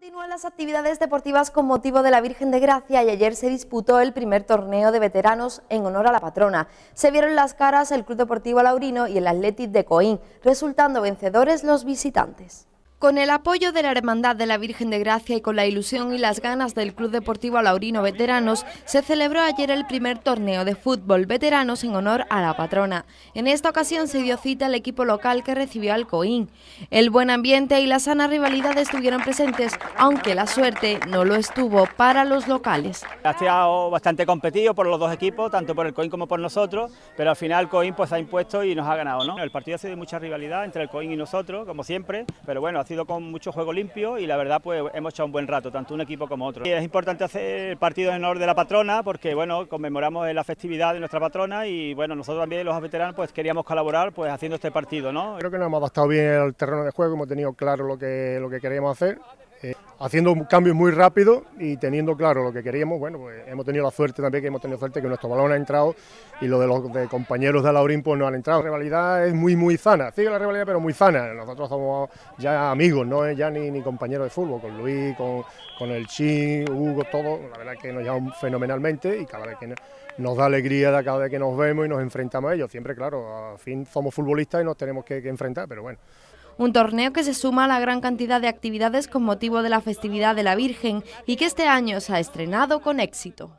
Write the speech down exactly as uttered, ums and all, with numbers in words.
Continúan las actividades deportivas con motivo de la Virgen de Gracia y ayer se disputó el primer torneo de veteranos en honor a la patrona. Se vieron las caras el Club Deportivo Alhaurino y el Atlético de Coín, resultando vencedores los visitantes. Con el apoyo de la Hermandad de la Virgen de Gracia y con la ilusión y las ganas del Club Deportivo Alhaurino Veteranos, se celebró ayer el primer torneo de fútbol veteranos en honor a la patrona. En esta ocasión se dio cita al equipo local que recibió al Coín. El buen ambiente y la sana rivalidad estuvieron presentes, aunque la suerte no lo estuvo para los locales. Ha estado bastante competido por los dos equipos, tanto por el Coín como por nosotros, pero al final el Coín pues ha impuesto y nos ha ganado, ¿no? El partido ha sido de mucha rivalidad entre el Coín y nosotros, como siempre, pero bueno, sido con mucho juego limpio y la verdad pues hemos echado un buen rato, tanto un equipo como otro. Y es importante hacer partidos en honor de la patrona porque bueno, conmemoramos la festividad de nuestra patrona y bueno, nosotros también los veteranos pues queríamos colaborar pues haciendo este partido, ¿no? Creo que nos hemos adaptado bien al terreno de juego, hemos tenido claro lo que, lo que queríamos hacer, eh, haciendo cambios muy rápidos y teniendo claro lo que queríamos. Bueno, pues hemos tenido la suerte también que hemos tenido suerte que nuestro balón ha entrado y lo de los de compañeros de Alhaurín pues no han entrado. La rivalidad es muy muy sana, sigue la rivalidad pero muy sana. Nosotros somos ya amigos, no es ya ni, ni compañeros de fútbol, con Luis, con, con el Chin, Hugo, todo. La verdad es que nos llevamos fenomenalmente y cada vez que nos da alegría cada vez que nos vemos y nos enfrentamos a ellos. Siempre, claro, al fin somos futbolistas y nos tenemos que, que enfrentar, pero bueno. Un torneo que se suma a la gran cantidad de actividades con motivo de la festividad de la Virgen y que este año se ha estrenado con éxito.